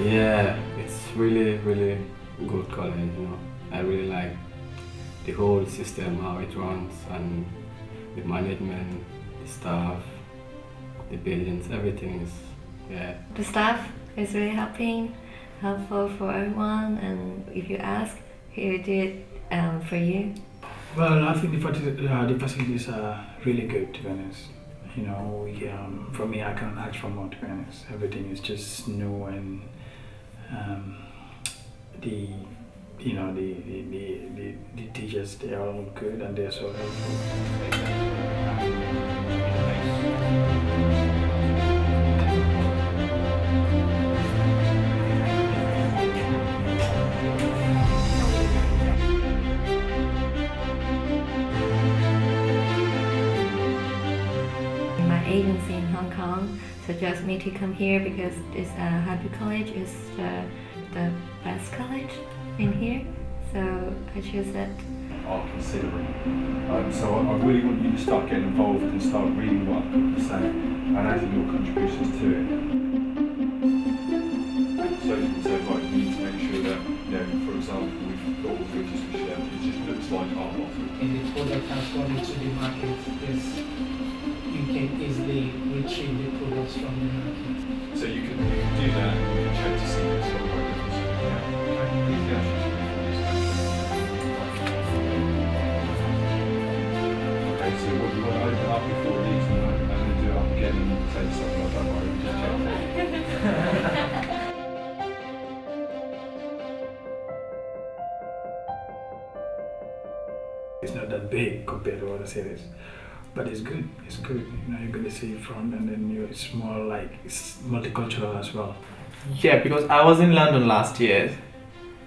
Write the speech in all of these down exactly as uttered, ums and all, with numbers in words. Yeah, it's really, really good college, you know. I really like the whole system, how it runs, and the management, the staff, the buildings, everything is, yeah. The staff is really helping, helpful for everyone, and if you ask, he'll do it um, for you. Well, I think the, uh, the facilities are really good, to be honest. You know, we, um, for me, I can't ask for more, to be honest. Everything is just new, and um, the, you know, the, the, the, the, the teachers, they are all good and they are so helpful. Agency in Hong Kong suggests me to come here because this uh, Highbury College is the, the best college in here, so I chose that. Are considering, um, so I, I really want you to start getting involved and start reading what people say and adding your contributions to it. So, so like you need to make sure that, you know, for example, we've got all the features we share, it just looks like our offer. In the product transformed to the market is. You can easily retrieve the products from the market. So you can, you can do that and you can check to see what's going on. Okay, so what you want to open up before these and then do it up again and say something like that, you just check that. It's not that big compared to other cities. But it's good, it's good, you know, you're going to see it from, and then you, it's more like, it's multicultural as well. Yeah, because I was in London last year.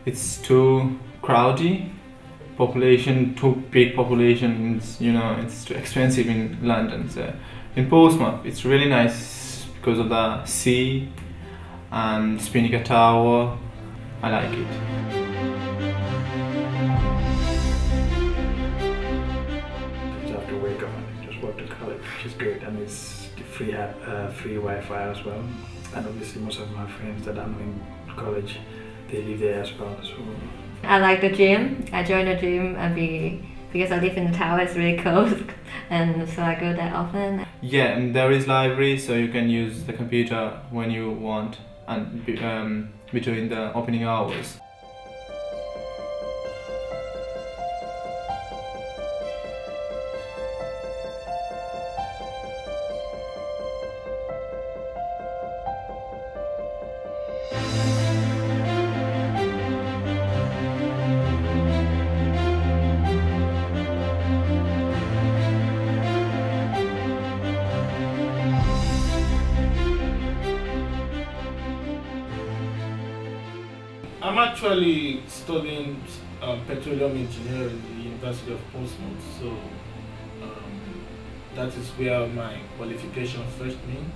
It's too crowded, population, too big population, you know, it's too expensive in London. So in Portsmouth, it's really nice because of the sea and Spinnaker Tower. I like it. Which is good, and it's the free app, uh, free Wi-Fi as well. And obviously, most of my friends that I'm in college, they live there as well. So I like the gym. I joined the gym be, because I live in the tower. It's really cold, and so I go there often. Yeah, and there is library, so you can use the computer when you want, and um, between the opening hours. I'm actually studying um, petroleum engineering at the University of Portsmouth, so um, that is where my qualification first means.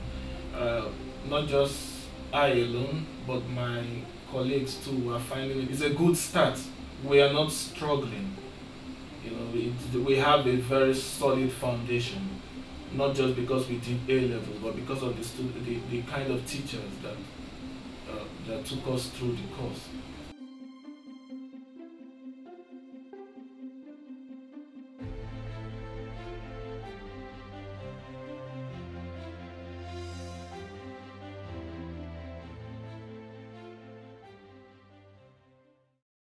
Uh, not just I alone, but my colleagues too are finding it's a good start. We are not struggling. You know, it, we have a very solid foundation, not just because we did A levels, but because of the, the, the kind of teachers that. Uh, that took us through the course.